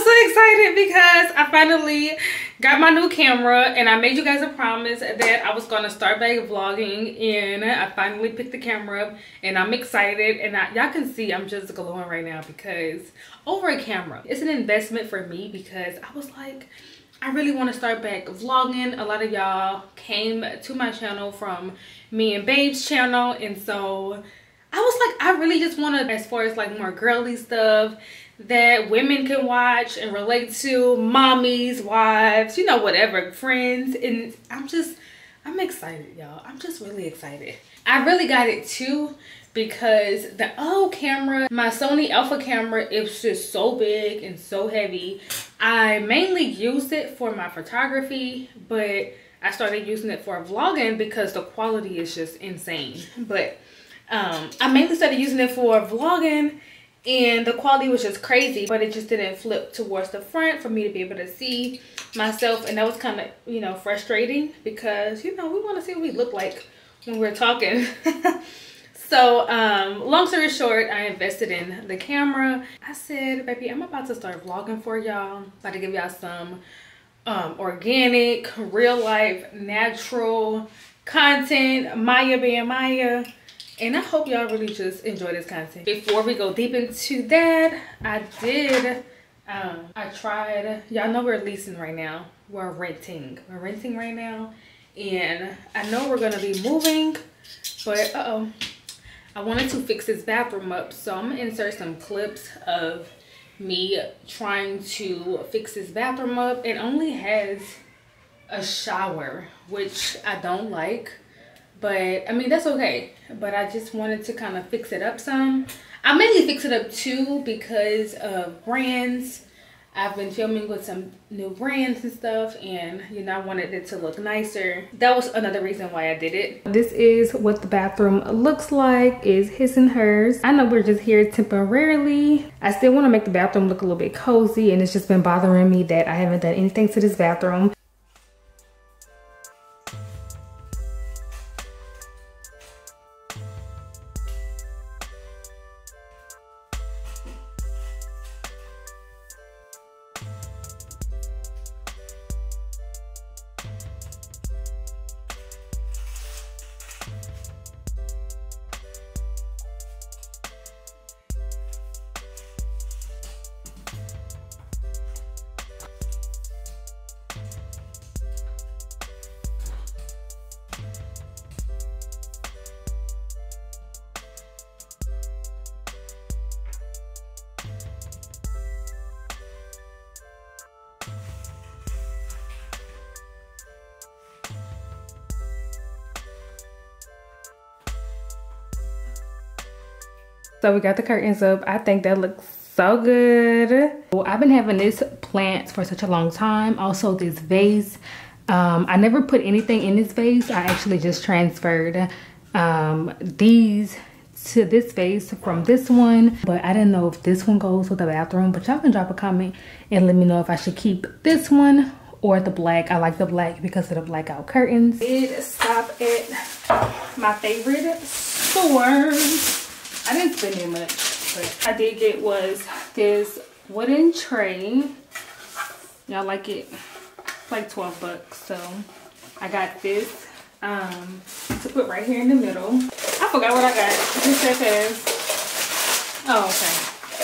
I'm so excited because I finally got my new camera, and I made you guys a promise that I was going to start back vlogging, and I finally picked the camera up, and I'm excited. And y'all can see I'm just glowing right now because over a camera, it's an investment for me because I was like, I really want to start back vlogging. A lot of y'all came to my channel from me and Babe's channel, and so I was like, I really just want to, as far as like more girly stuff that women can watch and relate to, mommies, wives, you know, whatever, friends. And I'm excited, y'all. I'm just really excited. I really got it too because the old camera, my Sony Alpha camera, it's just so big and so heavy. I mainly used it for my photography, but I started using it for vlogging because the quality is just insane. But I mainly started using it for vlogging, and the quality was just crazy, but it just didn't flip towards the front for me to be able to see myself. And that was kind of, you know, frustrating because, you know, we want to see what we look like when we're talking. So long story short, I invested in the camera. I said, baby, I'm about to start vlogging for y'all. About to give y'all some organic, real life, natural content. Ma'ya being Ma'ya. And I hope y'all really just enjoy this content. Before we go deep into that, I tried, y'all know we're leasing right now. We're renting right now. And I know we're gonna be moving, but I wanted to fix this bathroom up. So I'm gonna insert some clips of me trying to fix this bathroom up. It only has a shower, which I don't like. But I mean, that's okay. But I just wanted to kind of fix it up some. I mainly fix it up too because of brands. I've been filming with some new brands and stuff, and you know, I wanted it to look nicer. That was another reason why I did it. This is what the bathroom looks like, is his and hers. I know we're just here temporarily. I still want to make the bathroom look a little bit cozy, and it's just been bothering me that I haven't done anything to this bathroom. So we got the curtains up. I think that looks so good. Well, I've been having this plant for such a long time. Also this vase. I never put anything in this vase. I actually just transferred these to this vase from this one. But I didn't know if this one goes with the bathroom. But y'all can drop a comment and let me know if I should keep this one or the black. I like the black because of the blackout curtains. Did stop at my favorite store. I didn't spend it much, but I did get was this wooden tray. Y'all like it? It's like 12 bucks. So I got this to put right here in the middle. I forgot what I got. This says, oh, okay.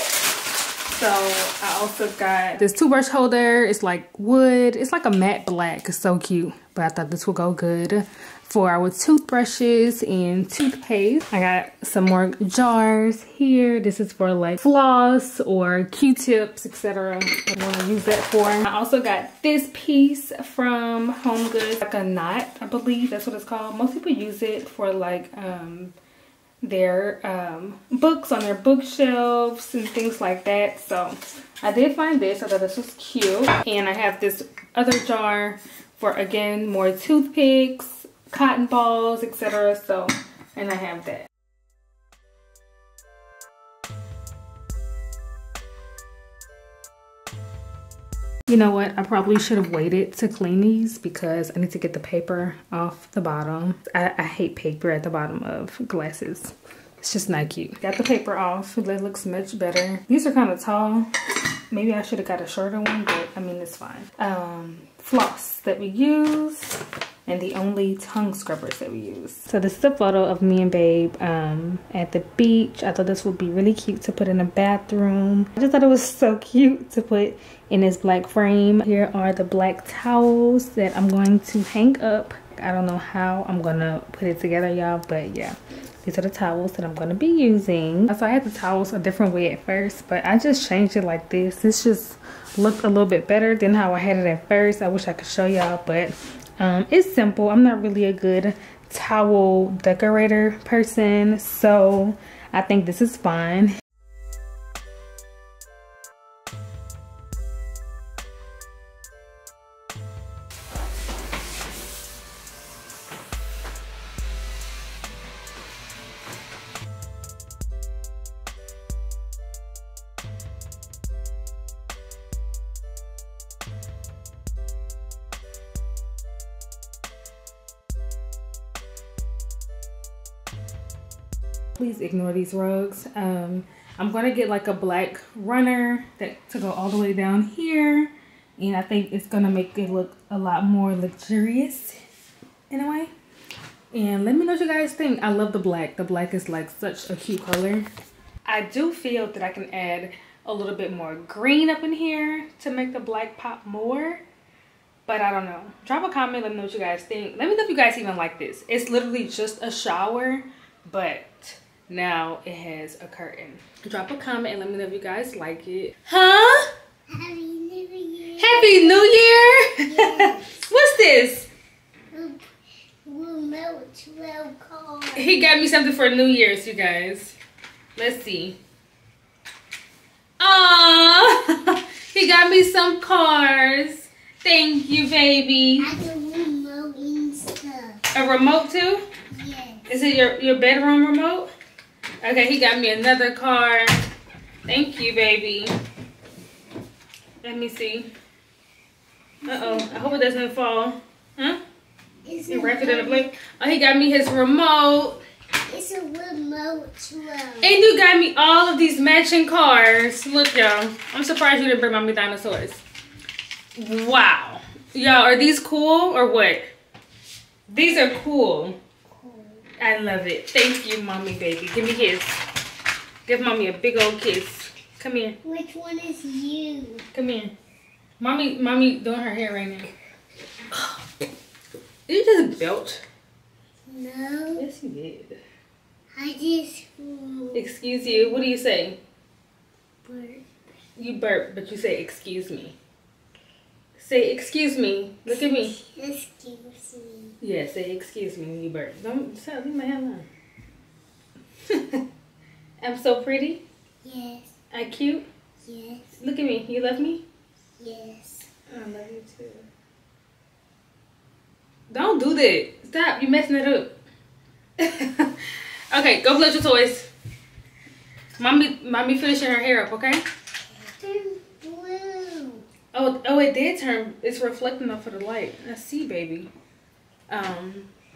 So I also got this toothbrush holder. It's like wood. It's like a matte black. It's so cute. But I thought this would go good for our toothbrushes and toothpaste. I got some more jars here. This is for like floss or Q-tips, etc. I want to use that for. I also got this piece from Home Goods, like a knot, I believe that's what it's called. Most people use it for like their books on their bookshelves and things like that. So I did find this. I thought this was cute. And I have this other jar for, again, more toothpicks, cotton balls, etc. So, and I have that. You know what? I probably should have waited to clean these because I need to get the paper off the bottom. I hate paper at the bottom of glasses. It's just not cute. Got the paper off. That looks much better. These are kind of tall, Maybe I should have got a shorter one, but I mean, it's fine. Floss that we use, and the only tongue scrubbers that we use. So this is a photo of me and Babe at the beach. I thought this would be really cute to put in the bathroom. I just thought it was so cute to put in this black frame. Here are the black towels that I'm going to hang up. I don't know how I'm gonna put it together, y'all, but yeah. These are the towels that I'm gonna be using. So I had the towels a different way at first, but I just changed it like this. This just looked a little bit better than how I had it at first. I wish I could show y'all, but it's simple. I'm not really a good towel decorator person, so I think this is fine. Please ignore these rugs. I'm gonna get like a black runner to go all the way down here, and I think it's gonna make it look a lot more luxurious in a way. And let me know what you guys think. I love the black. The black is like such a cute color. I do feel that I can add a little bit more green up in here to make the black pop more, but I don't know. Drop a comment, let me know what you guys think. Let me know if you guys even like this. It's literally just a shower, but now it has a curtain. Drop a comment and let me know if you guys like it. Huh? Happy New Year. Happy New Year? Yes. What's this? He got me something for New Year's, you guys. Let's see. Aww. He got me some cars. Thank you, baby. I have a remote and stuff. A remote too? Yes. Is it your bedroom remote? Okay, he got me another car. Thank you, baby. Let me see. Uh-oh, I hope it doesn't fall. Huh? You wrapped it in a blanket. Oh, he got me his remote. It's a remote too. And you got me all of these matching cars. Look, y'all. I'm surprised you didn't bring my dinosaurs. Wow. Y'all, are these cool or what? These are cool. I love it. Thank you, mommy, baby. Give me a kiss. Give mommy a big old kiss. Come here. Which one is you? Come here. Mommy doing her hair right now. Did you just belch? No. Yes, you did. I just... Excuse you. What do you say? Burp. You burp, but you say excuse me. Say excuse me. Look at me. Excuse me. Yeah, say excuse me when you burp. Don't stop, leave my hair alone. I'm so pretty? Yes. I cute? Yes. Look at me. You love me? Yes. I love you too. Don't do that. Stop. You're messing it up. Okay, go play with your toys. Mommy finishing her hair up, okay? Oh, it did turn. It's reflecting off of the light. I see, baby.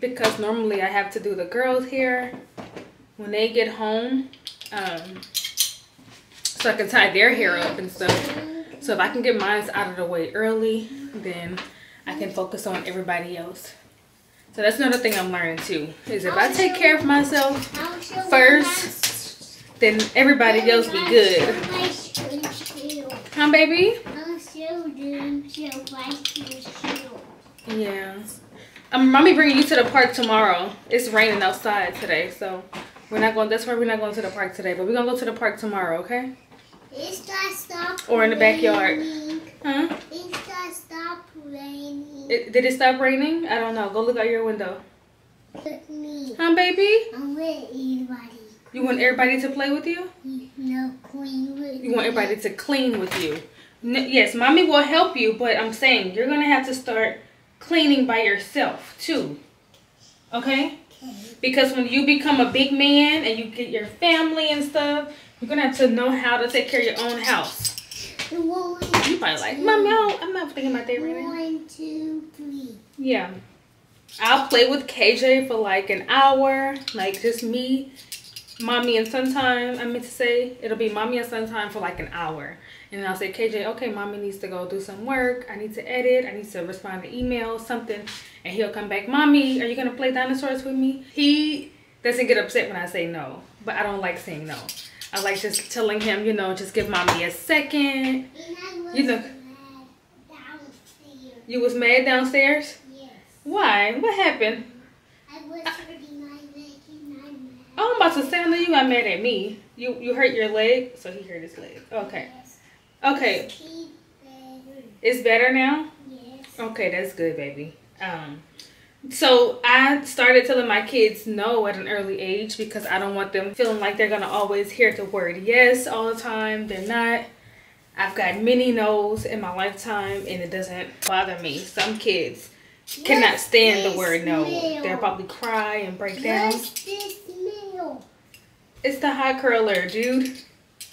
Because normally I have to do the girls' hair when they get home, so I can tie their hair up and stuff. So if I can get mine out of the way early, then I can focus on everybody else. So that's another thing I'm learning too, is if I take care of myself first, then everybody else be good. Huh, baby? Yeah. Mommy bringing you to the park tomorrow. It's raining outside today, so we're not going. That's why we're not going to the park today. But we're gonna go to the park tomorrow, okay? It's gonna stop. Or in the backyard, raining. Huh? It's gonna stop raining. Did it stop raining? I don't know. Go look out your window. With me. Huh, baby? I'm with everybody. You want everybody to play with you? No, clean with you. You want everybody to clean with you? Yes, mommy will help you, but I'm saying you're gonna have to start cleaning by yourself too, okay? Because when you become a big man and you get your family and stuff, you're gonna have to know how to take care of your own house. One, you probably like, mommy, I'm not thinking about that right now. 1, 2, 3. Yeah, I'll play with KJ for like an hour, like just me mommy and son time, I meant to say. It'll be mommy and son time for like an hour. And then I'll say, KJ, okay, mommy needs to go do some work. I need to edit. I need to respond to emails, something. And he'll come back, mommy, are you going to play dinosaurs with me? He doesn't get upset when I say no. But I don't like saying no. I like just telling him, you know, just give mommy a second. You know, you was mad downstairs? Yes. Why? What happened? I was hurting my leg and I'm mad. Oh, I'm about to say, I know you got mad at me. You hurt your leg? So he hurt his leg. Okay. Yes. Okay. It's better now? Yes. Okay, that's good, baby. So I started telling my kids no at an early age because I don't want them feeling like they're going to always hear the word yes all the time. They're not. I've got many no's in my lifetime and it doesn't bother me. Some kids cannot stand the word no. They'll probably cry and break down. What's this meal? It's the hot curler, dude.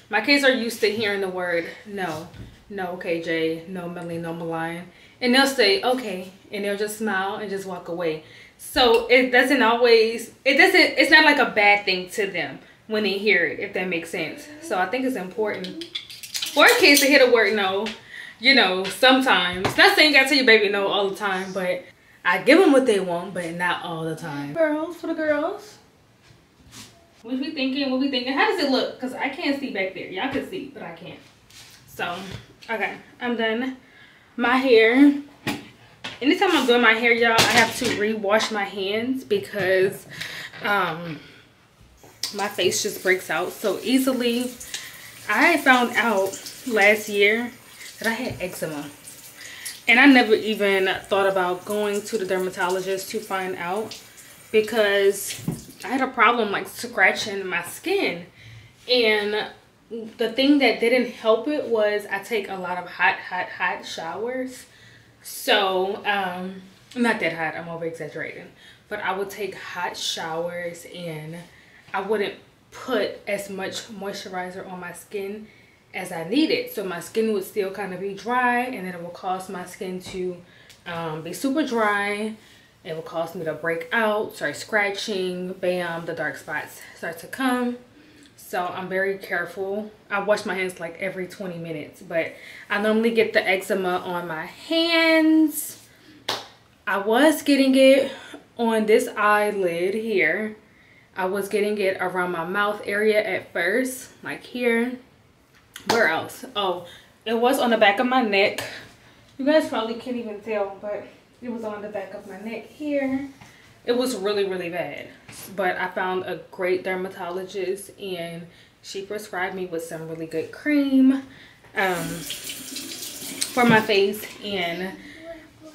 My kids are used to hearing the word no. No, KJ, no, Melanie, no, Malian. And they'll say, okay. And they'll just smile and just walk away. So it doesn't always, it's not like a bad thing to them when they hear it, if that makes sense. So I think it's important for kids to hear the word no, you know, sometimes. Not saying I tell your baby no all the time, but I give them what they want, but not all the time. Girls, for the girls. What we thinking? What we thinking? How does it look? Because I can't see back there. Y'all can see, but I can't. So, okay. I'm done my hair. Anytime I'm doing my hair, y'all, I have to rewash my hands because my face just breaks out so easily. I found out last year that I had eczema and I never even thought about going to the dermatologist to find out because I had a problem like scratching my skin, and the thing that didn't help it was I take a lot of hot showers. So not that hot, I'm over exaggerating, but I would take hot showers and I wouldn't put as much moisturizer on my skin as I needed, so my skin would still kind of be dry, and then it will cause my skin to be super dry. It will cause me to break out, start scratching, bam, the dark spots start to come. So I'm very careful. I wash my hands like every 20 minutes, but I normally get the eczema on my hands. I was getting it on this eyelid here. I was getting it around my mouth area at first, like here. Where else? Oh, it was on the back of my neck. You guys probably can't even tell, but it was on the back of my neck here. It was really, really bad. But I found a great dermatologist and she prescribed me with some really good cream for my face, and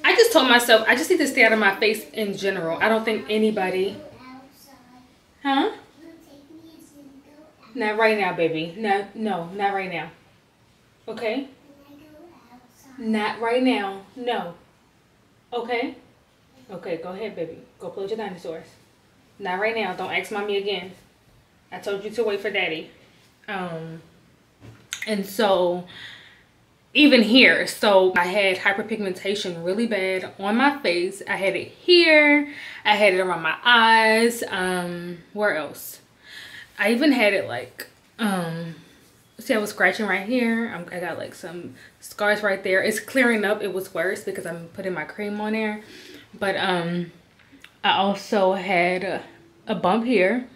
I just told myself I just need to stay out of my face in general. I don't think anybody... Huh? Not right now, baby. No, not right now. Okay? Not right now. No. Okay? Okay, go ahead, baby. Go play with your dinosaurs. Not right now. Don't ask mommy again. I told you to wait for daddy. And so, even here, so I had hyperpigmentation really bad on my face. I had it here, I had it around my eyes, where else? I even had it like, see, I was scratching right here. I got like some scars right there. It's clearing up. It was worse because I'm putting my cream on there, but I also had a bump here.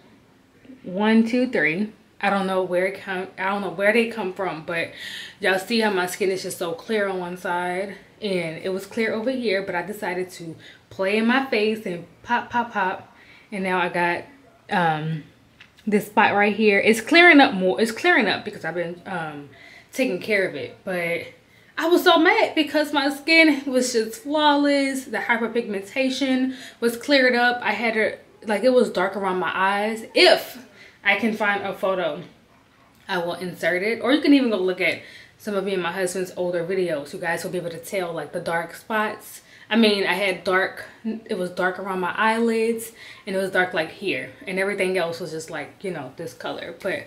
1, 2, 3. I don't know where it come, I don't know where they come from, but y'all see how my skin is just so clear on one side, and it was clear over here, but I decided to play in my face and pop, and now I got this spot right here. It's clearing up more. It's clearing up because I've been taking care of it, but I was so mad because my skin was just flawless. The hyperpigmentation was cleared up. I had it like it was dark around my eyes. If I can find a photo, I will insert it, or you can even go look at some of me and my husband's older videos. You guys will be able to tell like the dark spots. I mean, I had dark, it was dark around my eyelids, and it was dark like here, and everything else was just like, you know, this color. But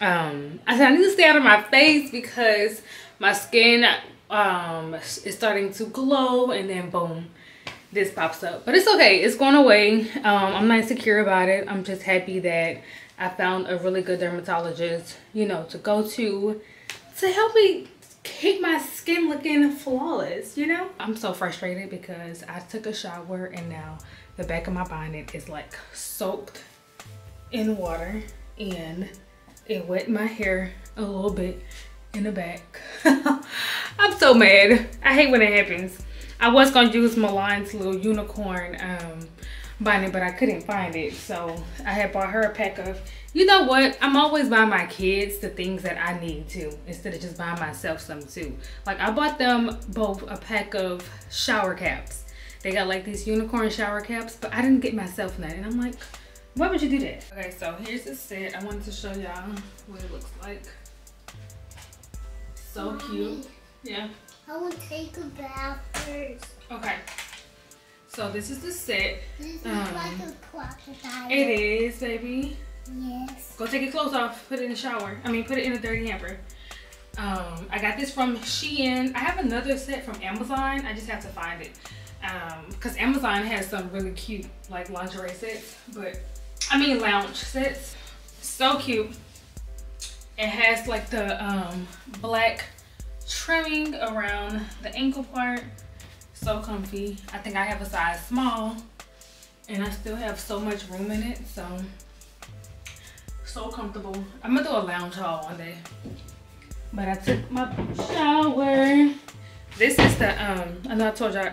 I said I need to stay out of my face because my skin is starting to glow, and then boom, this pops up. But it's okay, it's going away. I'm not insecure about it. I'm just happy that I found a really good dermatologist, you know, to go to help me keep my skin looking flawless, you know? I'm so frustrated because I took a shower and now the back of my bonnet is like soaked in water and it wet my hair a little bit in the back. I'm so mad. I hate when it happens. I was gonna use Milan's little unicorn bonnet, but I couldn't find it, so I had bought her a pack of, you know what, I'm always buying my kids the things that I need too, instead of just buying myself some too. Like, I bought them both a pack of shower caps. They got like these unicorn shower caps, but I didn't get myself none, and I'm like, why would you do that? Okay, so here's the set. I wanted to show y'all what it looks like. So Mommy, cute. Yeah, I will take a bath first. Okay. So this is the set. This is like a crocodile. It is, baby. Yes. Go take your clothes off. Put it in the shower. I mean, put it in a dirty hamper. I got this from Shein. I have another set from Amazon. I just have to find it. Because Amazon has some really cute, like, lingerie sets. But, I mean, lounge sets. So cute. It has, like, the black trimming around the ankle part. So comfy. I think I have a size small and I still have so much room in it, so comfortable. I'm gonna do a lounge haul one day. But I took my shower. This is the I know I told y'all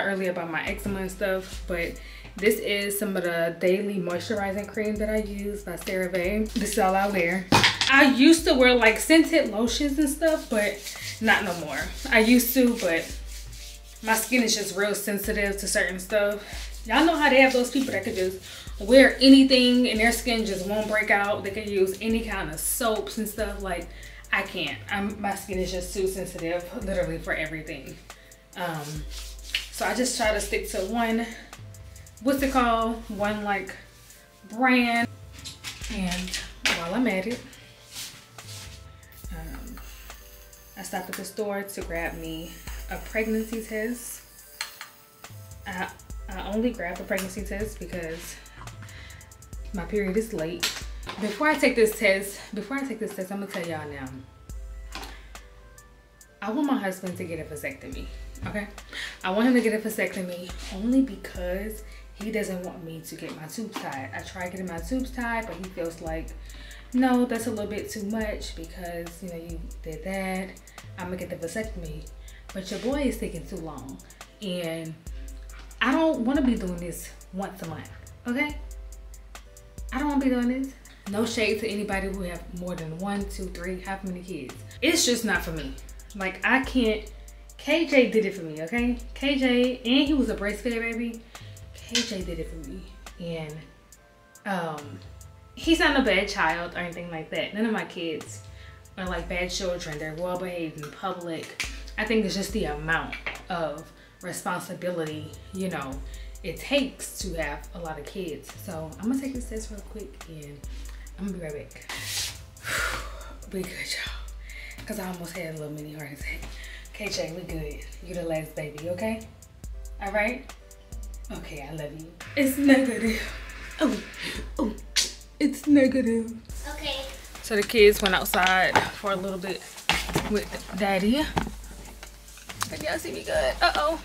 earlier about my eczema and stuff, but this is some of the daily moisturizing cream that I use by CeraVe. This is all I wear. I used to wear like scented lotions and stuff, but not no more. I used to, but my skin is just real sensitive to certain stuff. Y'all know how they have those people that could just wear anything and their skin just won't break out. They could use any kind of soaps and stuff. Like, I can't. My skin is just too sensitive, literally, for everything. So I just try to stick to one, what's it called? One, like, brand. And while I'm at it, I stopped at the store to grab me a pregnancy test. I only grab a pregnancy test because my period is late. Before I take this test, I'm gonna tell y'all now. I want my husband to get a vasectomy, okay? I want him to get a vasectomy only because he doesn't want me to get my tubes tied. I tried getting my tubes tied, but he feels like, no, that's a little bit too much because, you know, you did that. I'm gonna get the vasectomy. But your boy is taking too long. And I don't want to be doing this once a month, okay? I don't want to be doing this. No shade to anybody who have more than 1, 2, 3, however many kids. It's just not for me. Like, I can't. KJ did it for me, okay? KJ, and he was a breastfed baby. KJ did it for me. And he's not a bad child or anything like that. None of my kids are like bad children. They're well behaved in public. I think it's just the amount of responsibility, you know, it takes to have a lot of kids. So I'm gonna take this test real quick and I'm gonna be right back. We good, y'all. Cause I almost had a little mini heart attack. KJ, we good. You the last baby, okay? All right? Okay, I love you. It's negative. Oh, it's negative. Okay. So the kids went outside for a little bit with Daddy. Y'all see me good? Uh-oh.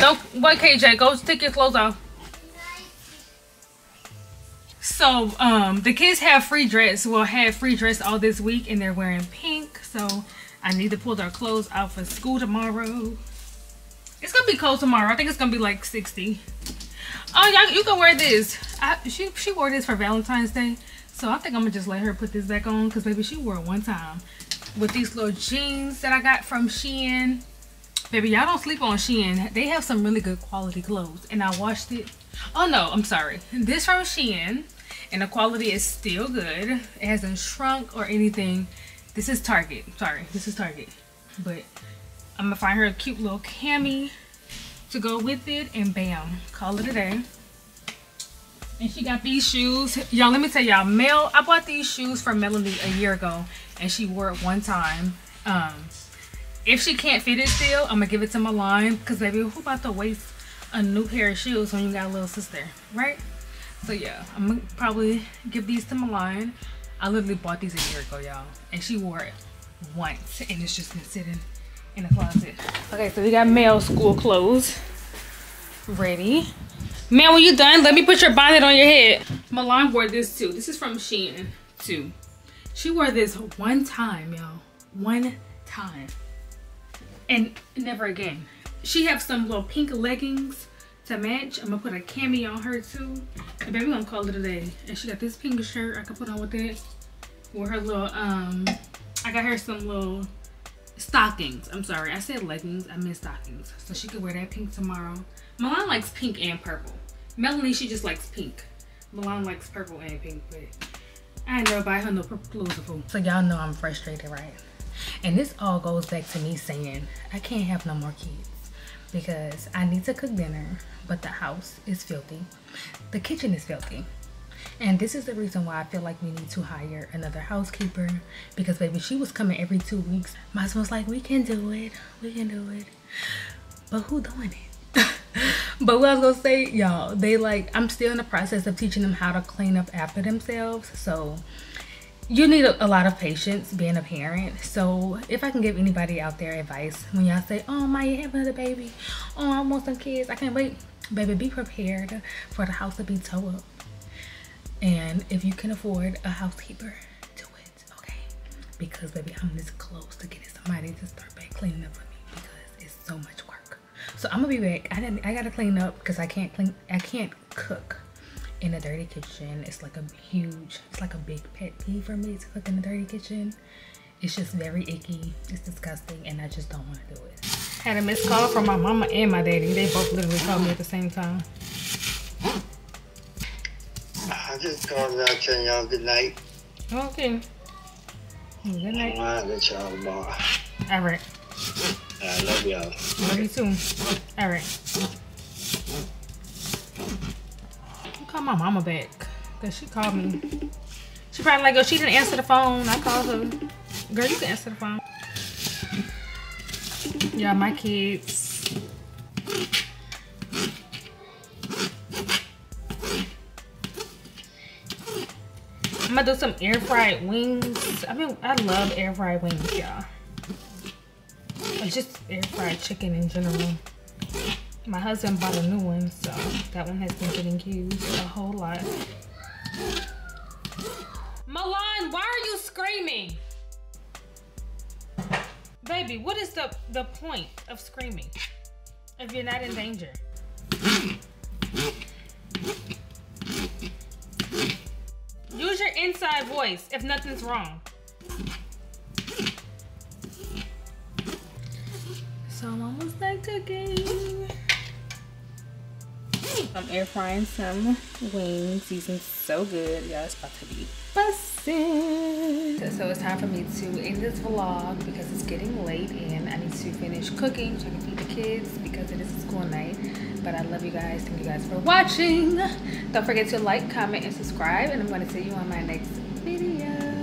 Don't wait, KJ. Go take your clothes off. So, the kids have free dress. Well, had free dress all this week, and they're wearing pink. So, I need to pull their clothes out for school tomorrow. It's going to be cold tomorrow. I think it's going to be like 60. Oh, y'all, you can wear this. She wore this for Valentine's Day. So, I think I'm going to just let her put this back on because, baby, she wore it one time. With these little jeans that I got from Shein. Baby, y'all don't sleep on Shein. They have some really good quality clothes. And I washed it. Oh, no. I'm sorry. This from Shein. And the quality is still good. It hasn't shrunk or anything. This is Target. Sorry. This is Target. But I'm going to find her a cute little cami to go with it. And bam. Call it a day. And she got these shoes. Y'all, let me tell y'all. Mel, I bought these shoes from Melanie a year ago. And she wore it one time. If she can't fit it still, I'm gonna give it to Milan because, baby, who about to waste a new pair of shoes when you got a little sister, right? So yeah, I'm gonna probably give these to Milan. I literally bought these a year ago, y'all, and she wore it once, and it's just been sitting in the closet. Okay, so we got Mal's school clothes ready. Man, when you done, let me put your bonnet on your head. Milan wore this too. This is from Shein too. She wore this one time, y'all, one time, and never again. She have some little pink leggings to match. I'm gonna put a cami on her too, and baby, we're gonna call it a day. And she got this pink shirt I can put on with it, with her little I got her some little stockings. I'm sorry, I said leggings, I meant stockings. So she could wear that pink tomorrow. Milan likes pink and purple. Melanie, she just likes pink. Milan likes purple and pink, but I ain't never buy her no purple clothes before. So y'all know I'm frustrated, right? And this all goes back to me saying I can't have no more kids, because I need to cook dinner, but the house is filthy. The kitchen is filthy. And this is the reason why I feel like we need to hire another housekeeper, because baby, she was coming every 2 weeks. My husband's like, we can do it, we can do it. But who doing it? But what I was gonna say, y'all, they like, I'm still in the process of teaching them how to clean up after themselves. So you need a lot of patience being a parent. So if I can give anybody out there advice, when y'all say, oh, Ma'ya, have another baby, oh, I want some kids, I can't wait, baby, be prepared for the house to be toe up. And if you can afford a housekeeper, do it, okay? Because baby, I'm this close to getting somebody to start back cleaning up for me, because it's so much work. So I'm gonna be back. I gotta clean up, because I can't cook in a dirty kitchen. It's like a huge, it's like a big pet peeve for me to cook in a dirty kitchen. It's just very icky, it's disgusting, and I just don't want to do it. Had a missed call from my mama and my daddy. They both literally called me at the same time. I just called out saying y'all good night. Okay. Good night. I'll let y'all tomorrow. All right. I love y'all. Love you too. All right. Call my mama back, because she called me. She probably like, oh, she didn't answer the phone. I called her. Girl, you can answer the phone. Yeah, my kids. I'm gonna do some air fried wings. I love air fried wings, y'all. Just air fried chicken in general. My husband bought a new one, so that one has been getting used a whole lot. Milan, why are you screaming? Baby, what is the point of screaming if you're not in danger? Use your inside voice if nothing's wrong. So I'm almost done cooking. I'm air frying some wings. These are so good. Yeah, it's about to be bussin'. So it's time for me to end this vlog, because it's getting late and I need to finish cooking so I can feed the kids, because it is a school night. But I love you guys. Thank you guys for watching. Don't forget to like, comment, and subscribe. And I'm going to see you on my next video.